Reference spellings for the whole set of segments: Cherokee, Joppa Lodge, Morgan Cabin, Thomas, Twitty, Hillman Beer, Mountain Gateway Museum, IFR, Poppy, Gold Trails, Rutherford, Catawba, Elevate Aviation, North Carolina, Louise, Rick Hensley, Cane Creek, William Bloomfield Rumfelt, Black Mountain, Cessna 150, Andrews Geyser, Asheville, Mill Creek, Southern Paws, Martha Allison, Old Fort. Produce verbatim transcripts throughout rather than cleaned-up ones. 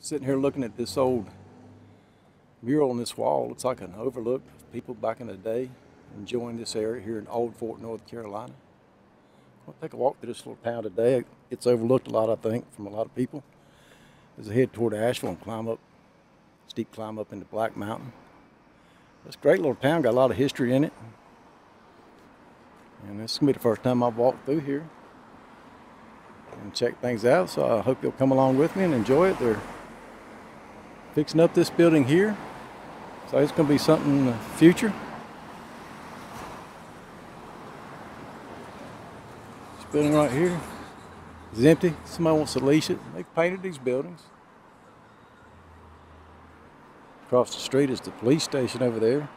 Sitting here looking at this old mural on this wall. It's like an overlook of people back in the day enjoying this area here in Old Fort, North Carolina. I'll take a walk through this little town today. It's overlooked a lot, I think, from a lot of people. As I head toward Asheville and climb up, steep climb up into Black Mountain. It's a great little town, got a lot of history in it. And this is going to be the first time I've walked through here and check things out, so I hope you'll come along with me and enjoy it. They're fixing up this building here, so it's going to be something in the future. This building right here is empty. Somebody wants to lease it. They've painted these buildings. Across the street is the police station over there.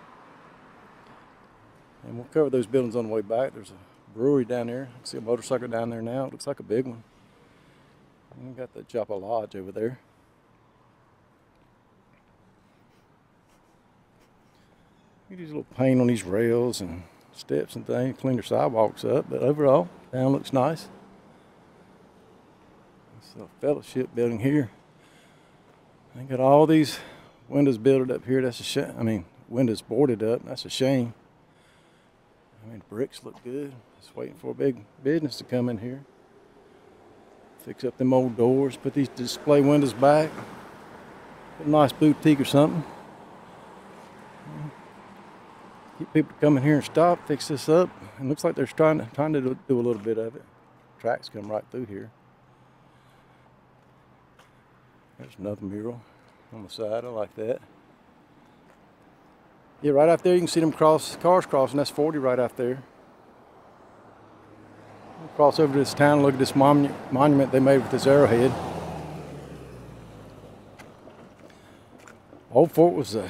And we'll cover those buildings on the way back. There's a brewery down there. I see a motorcycle down there now. It looks like a big one. And we've got the Joppa Lodge over there. You do a little paint on these rails and steps and things, clean your sidewalks up. But overall, town looks nice. It's a fellowship building here. They got all these windows built up here. That's a shame. I mean, windows boarded up. That's a shame. I mean, the bricks look good. Just waiting for a big business to come in here. Fix up them old doors, put these display windows back. Put a nice boutique or something. Keep people coming here and stop, fix this up. And looks like they're trying to, trying to do a little bit of it. Tracks come right through here. There's another mural on the side. I like that. Yeah, right out there, you can see them cross, cars crossing. That's forty right out there. We'll cross over to this town and look at this monu monument they made with this arrowhead. Old Fort was the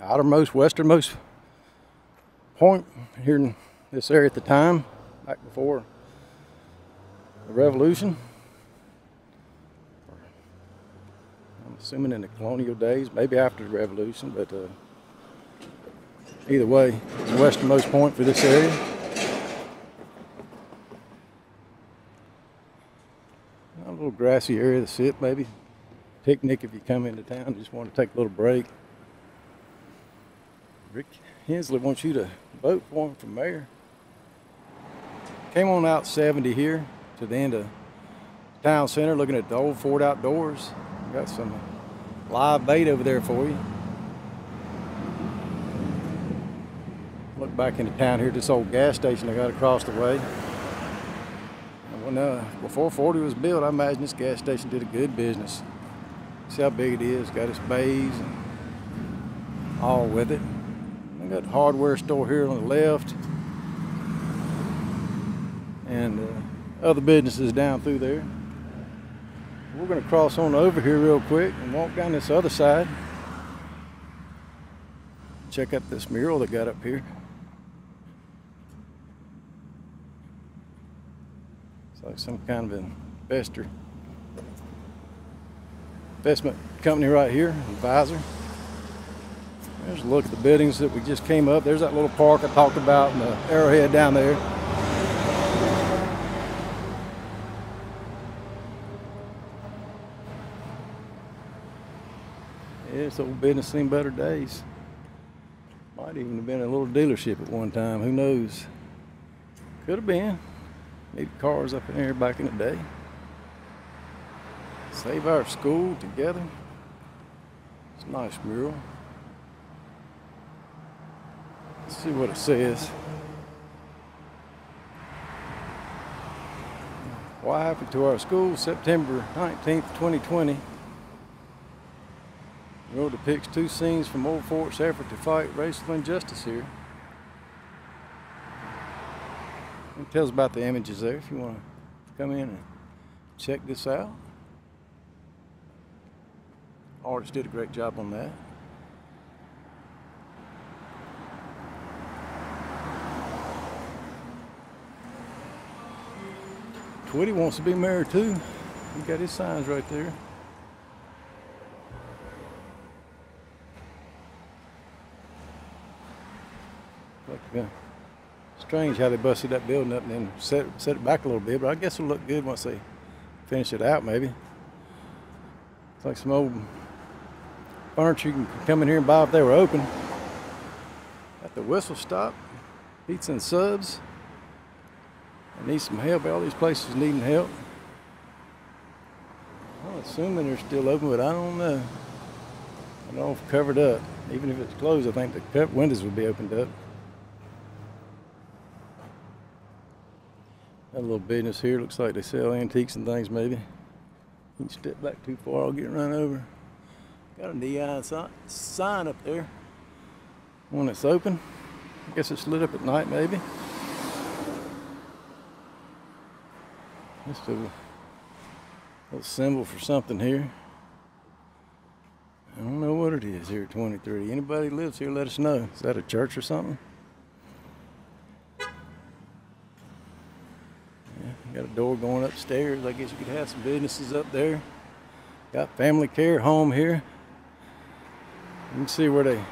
outermost, westernmost point here in this area at the time, back before the Revolution. I'm assuming in the colonial days, maybe after the Revolution, but uh, either way, it's the westernmost point for this area. A little grassy area to sit, maybe. Picnic if you come into town, just want to take a little break. Rick Hensley wants you to vote for him for mayor. Came on out seventy here to the end of town center, looking at the Old Fort outdoors. Got some live bait over there for you. Look back into town here, this old gas station I got across the way. When, uh, before forty was built, I imagine this gas station did a good business. See how big it is, got its bays and all with it. I got a hardware store here on the left. And uh, other businesses down through there. We're gonna cross on over here real quick and walk down this other side. Check out this mural that got up here. Like some kind of investor, investment company right here, advisor. There's a look at the buildings that we just came up. There's that little park I talked about and the arrowhead down there. Yeah, this old business seen better days. Might even have been a little dealership at one time, who knows. Could have been. Needed cars up in here back in the day. Save our school together. It's a nice mural. Let's see what it says. What happened to our school? September nineteenth, twenty twenty. The mural depicts two scenes from Old Fort's effort to fight racial injustice here. It tells about the images there if you want to come in and check this out. Artists did a great job on that. Twitty wants to be married too. He got his signs right there. Like the gun. Strange how they busted that building up and then set, set it back a little bit, but I guess it'll look good once they finish it out, maybe. It's like some old furniture you can come in here and buy if they were open. At the Whistle Stop, Pizza and Subs. I need some help. All these places needing help. I'm assuming they're still open, but I don't know. I don't know if covered up. Even if it's closed, I think the windows would be opened up. Got a little business here. Looks like they sell antiques and things, maybe. You can step back too far, I'll get run over. Got a D I sign up there. One that's open. I guess it's lit up at night, maybe. Just a little symbol for something here. I don't know what it is here at twenty-three. Anybody lives here, let us know. Is that a church or something? Yeah, got a door going upstairs. I guess you could have some businesses up there. Got Family Care Home here. You can see where they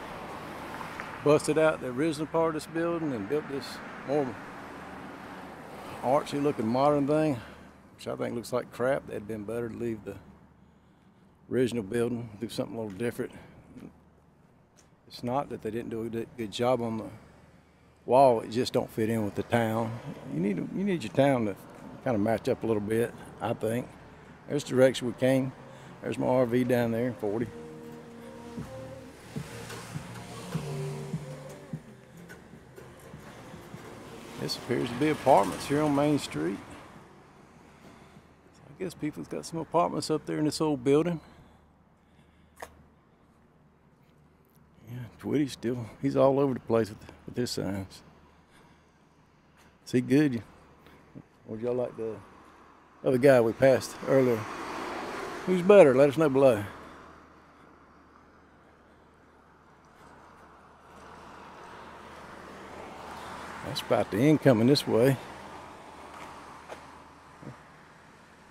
busted out the original part of this building and built this more artsy looking modern thing, which I think looks like crap. That'd been better to leave the original building, do something a little different. It's not that they didn't do a good job on the wall, it just don't fit in with the town. You need you need your town to kind of match up a little bit, I think. There's the direction we came. There's my R V down there, forty. This appears to be apartments here on Main Street. So I guess people's got some apartments up there in this old building. Yeah, Twitty's still, he's all over the place with, with his signs. Is he good? Would y'all like the other guy we passed earlier? Who's better? Let us know below. That's about the end coming this way.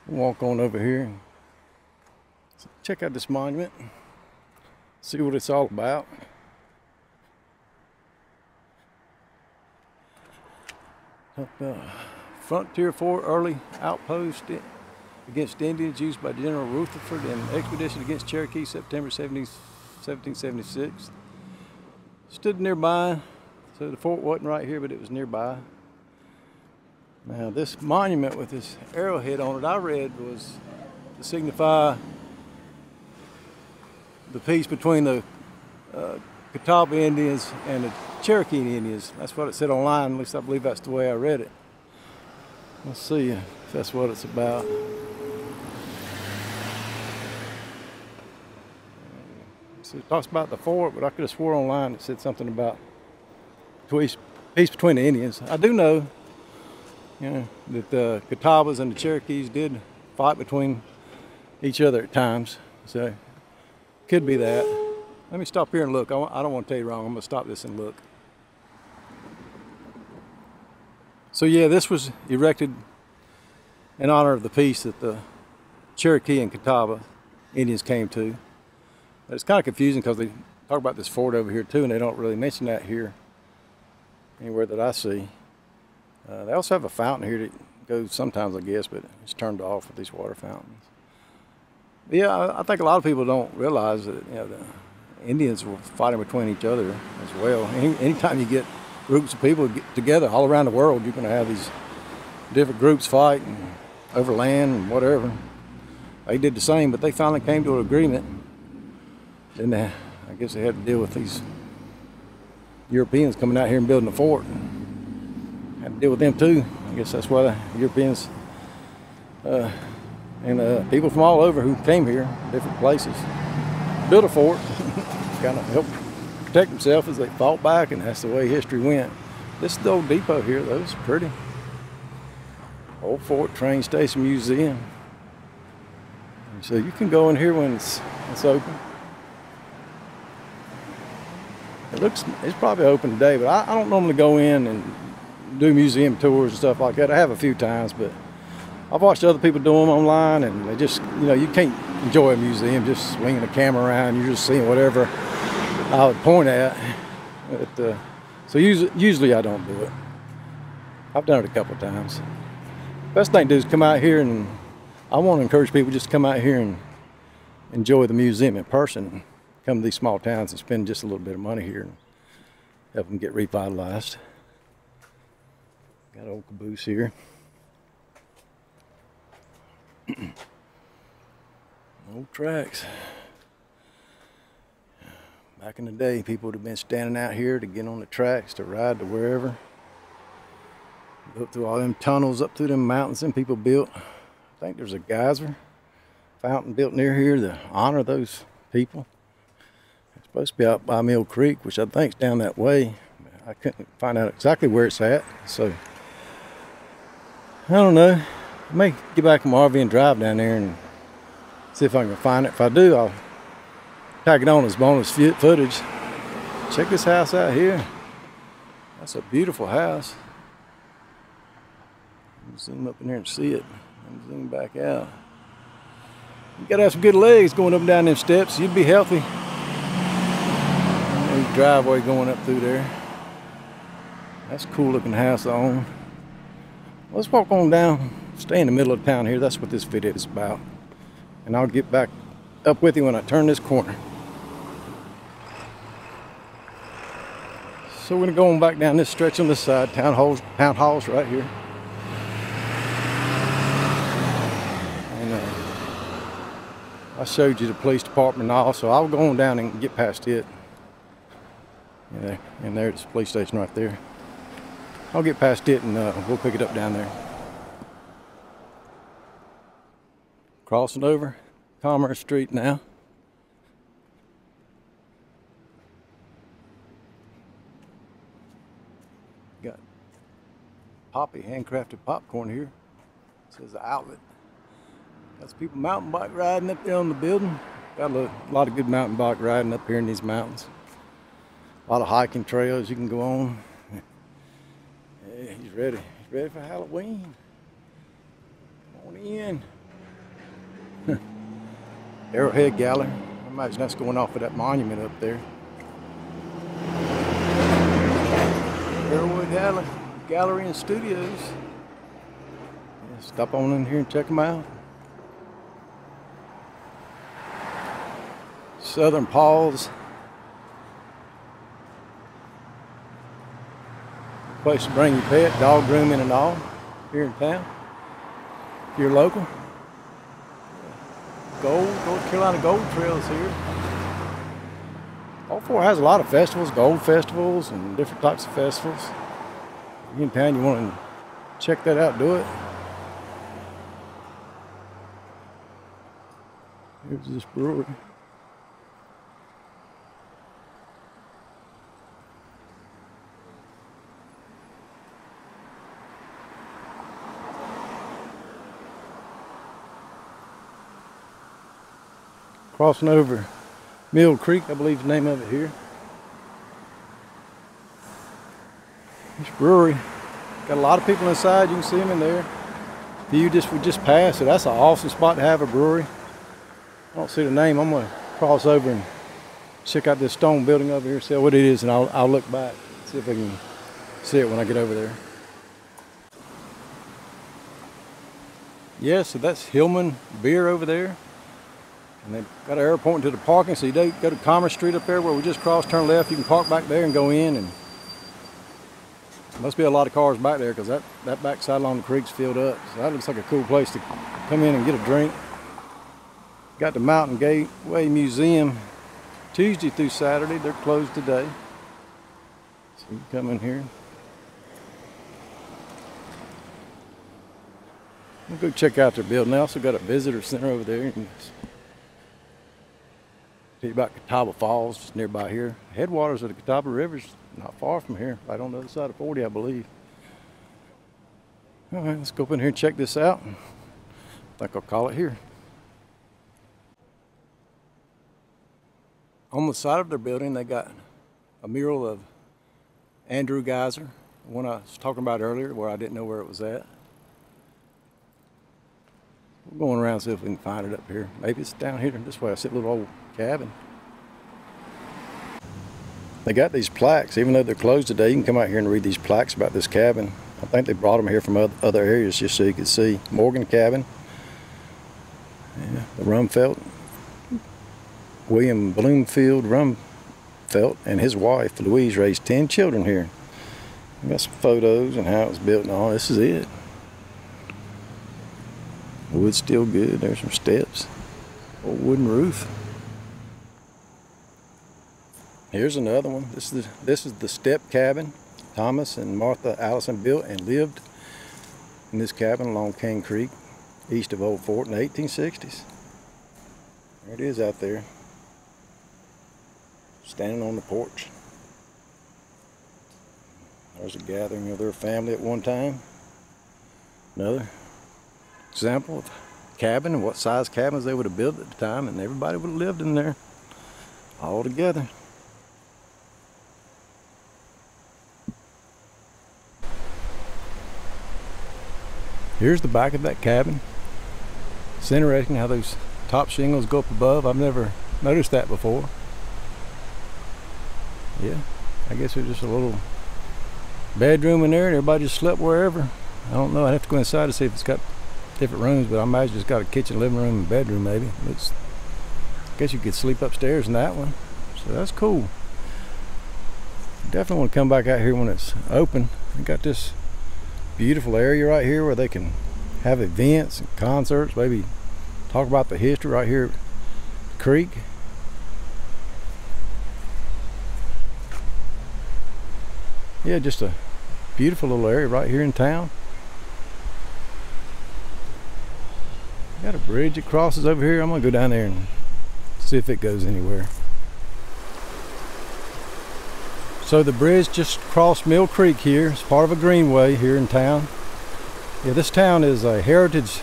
We'll walk on over here and check out this monument, see what it's all about. Up, uh, Frontier Fort early outpost against Indians used by General Rutherford in expedition against Cherokee, September seventeenth, seventeen seventy-six. Stood nearby. So the fort wasn't right here, but it was nearby. Now this monument with this arrowhead on it, I read was to signify the peace between the uh, Catawba Indians and the Cherokee Indians. That's what it said online, at least I believe that's the way I read it. Let's see if that's what it's about. So it talks about the fort, but I could have swore online it said something about peace between the Indians. I do know, you know, that the Catawbas and the Cherokees did fight between each other at times, so could be that. Let me stop here and look. I don't want to tell you wrong. I'm going to stop this and look. So yeah, this was erected in honor of the peace that the Cherokee and Catawba Indians came to. But it's kind of confusing because they talk about this fort over here too, and they don't really mention that here anywhere that I see. Uh, they also have a fountain here that goes sometimes, I guess, but it's turned off with these water fountains. But yeah, I, I think a lot of people don't realize that, you know, the Indians were fighting between each other as well. Any, anytime you get groups of people get together all around the world, you're going to have these different groups fight and over land and whatever. They did the same, but they finally came to an agreement. Then they, I guess they had to deal with these Europeans coming out here and building a fort. Had to deal with them too. I guess that's why the Europeans uh, and uh, people from all over who came here, different places, built a fort, kind of helped protect themselves as they fought back, and that's the way history went. This is the old depot here, though. It's pretty. Old Fort Train Station Museum. So you can go in here when it's, it's open. It looks, it's probably open today, but I, I don't normally go in and do museum tours and stuff like that. I have a few times, but I've watched other people do them online, and they just, you know, you can't enjoy a museum just swinging a camera around. You're just seeing whatever I would point at. But, uh, so usually, usually I don't do it. I've done it a couple of times. Best thing to do is come out here, and I want to encourage people just to come out here and enjoy the museum in person, come to these small towns and spend just a little bit of money here and help them get revitalized. Got an old caboose here. Old tracks. Back in the day, people would have been standing out here to get on the tracks, to ride to wherever. Go through all them tunnels, up through them mountains them people built. I think there's a geyser fountain built near here to honor those people. It's supposed to be out by Mill Creek, which I think is down that way. I couldn't find out exactly where it's at, so I don't know. I may get back in my R V and drive down there and see if I can find it. If I do, I'll tag it on as bonus footage. Check this house out here. That's a beautiful house. Zoom up in there and see it. And zoom back out. You gotta have some good legs going up and down them steps. You'd be healthy. There's a driveway going up through there. That's a cool looking house I own. Let's walk on down. Stay in the middle of the town here. That's what this video is about. And I'll get back up with you when I turn this corner. So we're gonna go on back down this stretch on this side. Town halls, town halls right here. And uh, I showed you the police department and all, so I'll go on down and get past it. Yeah, and there's the police station right there. I'll get past it and uh, we'll pick it up down there. Crossing over Commerce Street now. Got Poppy, handcrafted popcorn here. It says the outlet. Got some people mountain bike riding up there on the building. Got a lot of good mountain bike riding up here in these mountains. A lot of hiking trails you can go on. Yeah, he's ready. He's ready for Halloween. Come on in. Arrowhead Gallery. I imagine that's going off of that monument up there. Arrowhead Gallery and Studios. Yeah, stop on in here and check them out. Southern Paws. Place to bring your pet, dog grooming and all, here in town. If you're local. Gold, North Carolina Gold Trails here. Old Fort has a lot of festivals, gold festivals and different types of festivals. If you're in town, you want to check that out, do it. Here's this brewery. Crossing over Mill Creek, I believe the name of it here. This brewery, got a lot of people inside, you can see them in there. If you just would just pass it, that's an awesome spot to have a brewery. I don't see the name, I'm gonna cross over and check out this stone building over here, see what it is, and I'll, I'll look back, see if I can see it when I get over there. Yeah, so that's Hillman Beer over there. And they've got an arrow pointing to the parking, so you go to Commerce Street up there where we just crossed, turn left, you can park back there and go in. And there must be a lot of cars back there because that, that back side along the creek's filled up. So that looks like a cool place to come in and get a drink. Got the Mountain Gateway Museum Tuesday through Saturday. They're closed today. So you can come in here. We'll go check out their building. They also got a visitor center over there. About Catawba Falls, just nearby here. Headwaters of the Catawba River's not far from here, right on the other side of forty, I believe. All right, let's go up in here and check this out. I think I'll call it here. On the side of their building, they got a mural of Andrews Geyser, the one I was talking about earlier, where I didn't know where it was at. We're going around see if we can find it up here. Maybe it's down here this way. I see a little old cabin. They got these plaques. Even though they're closed today, you can come out here and read these plaques about this cabin. I think they brought them here from other areas just so you could see. Morgan Cabin. Yeah, the Rumfelt. William Bloomfield Rumfelt and his wife, Louise, raised ten children here. We've got some photos and how it was built and all. This is it. The wood's still good. There's some steps. Old wooden roof. Here's another one. This is the, this is the step cabin Thomas and Martha Allison built and lived in this cabin along Cane Creek, east of Old Fort in the eighteen sixties. There it is out there, standing on the porch. There's a gathering of their family at one time. Another example of cabin and what size cabins they would have built at the time, and everybody would have lived in there all together. Here's the back of that cabin. It's interesting how those top shingles go up above. I've never noticed that before. Yeah, I guess it was just a little bedroom in there and everybody just slept wherever. I don't know, I'd have to go inside to see if it's got different rooms, but I imagine it's got a kitchen, living room, and bedroom maybe. It's, I guess you could sleep upstairs in that one. So that's cool. Definitely want to come back out here when it's open. We got this beautiful area right here where they can have events and concerts, maybe talk about the history right here at the creek. Yeah, just a beautiful little area right here in town. Got a bridge that crosses over here. I'm gonna go down there and see if it goes anywhere. So the bridge just crossed Mill Creek here. It's part of a greenway here in town. Yeah, this town is a heritage,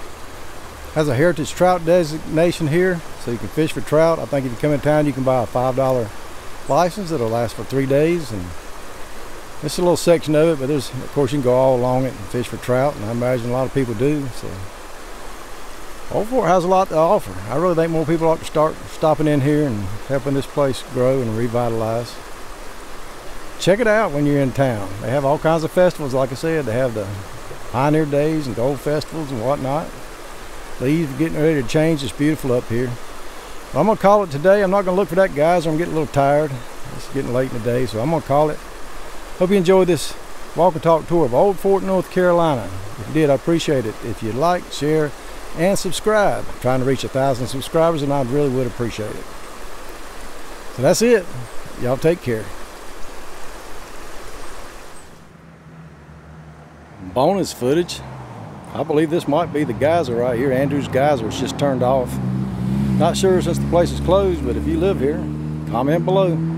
has a heritage trout designation here, so you can fish for trout. I think if you come in town, you can buy a five dollar license that'll last for three days. And it's a little section of it, but there's, of course, you can go all along it and fish for trout, and I imagine a lot of people do. So Old Fort has a lot to offer. I really think more people ought to start stopping in here and helping this place grow and revitalize. Check it out when you're in town. They have all kinds of festivals, like I said. They have the Pioneer Days and Gold Festivals and whatnot. Leaves are getting ready to change. It's beautiful up here. But I'm gonna call it today. I'm not gonna look for that, guys. I'm getting a little tired. It's getting late in the day, so I'm gonna call it. Hope you enjoyed this walk and talk tour of Old Fort, North Carolina. If you did, I appreciate it. If you like, share, and subscribe. I'm trying to reach a thousand subscribers, and I really would appreciate it. So that's it. Y'all take care. Bonus footage. I believe this might be the geyser right here. Andrews Geyser is just turned off. Not sure since the place is closed, but if you live here, comment below.